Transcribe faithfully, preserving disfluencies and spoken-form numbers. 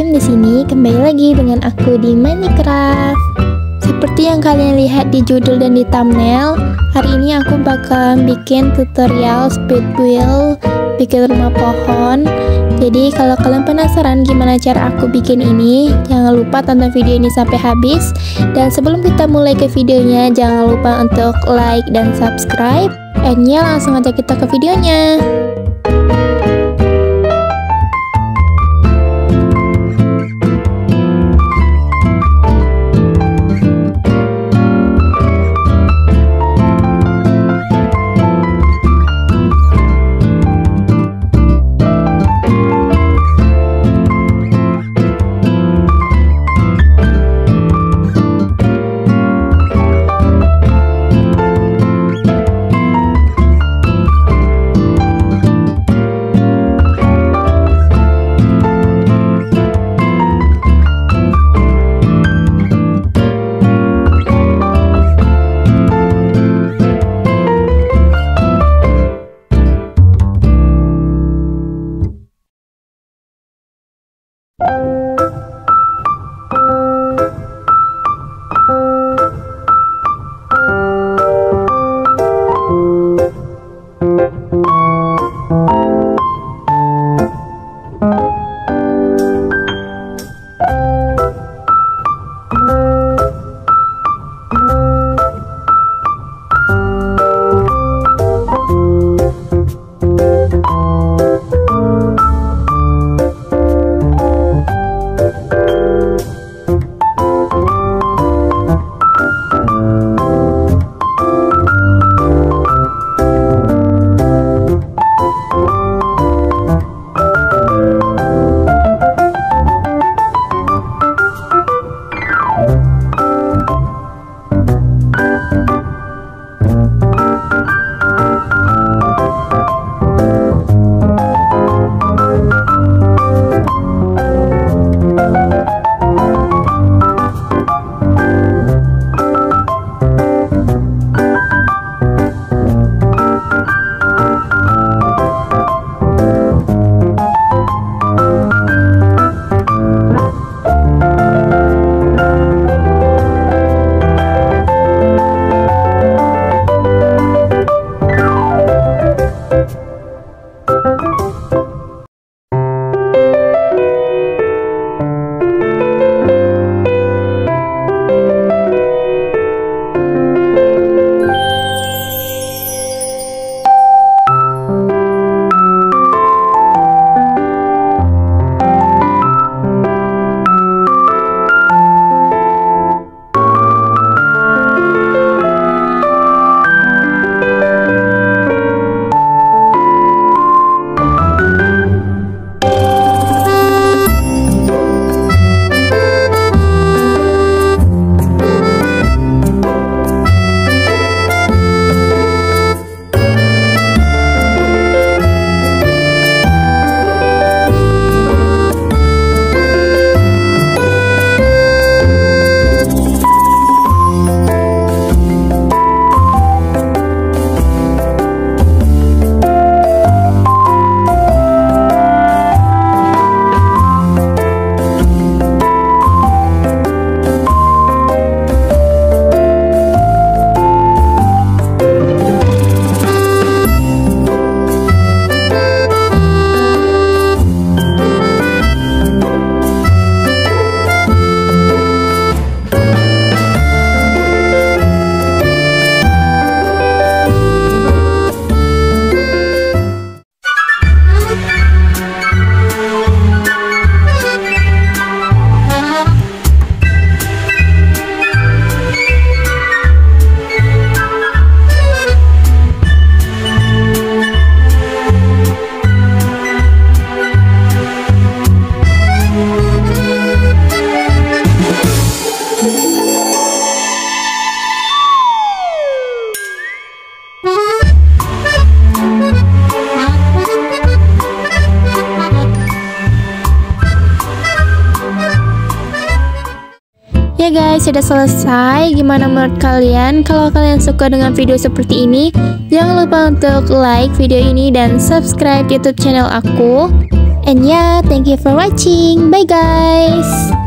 Hakim di sini kembali lagi dengan aku di Minecraft. Seperti yang kalian lihat di judul dan di thumbnail, hari ini aku bakalan bikin tutorial speed build bikin rumah pohon. Jadi kalau kalian penasaran gimana cara aku bikin ini, jangan lupa tonton video ini sampai habis. Dan sebelum kita mulai ke videonya, jangan lupa untuk like dan subscribe. And ya, langsung aja kita ke videonya. Ya guys, sudah selesai. Gimana menurut kalian? Kalau kalian suka dengan video seperti ini, jangan lupa untuk like video ini dan subscribe YouTube channel aku. And yeah, thank you for watching. Bye guys.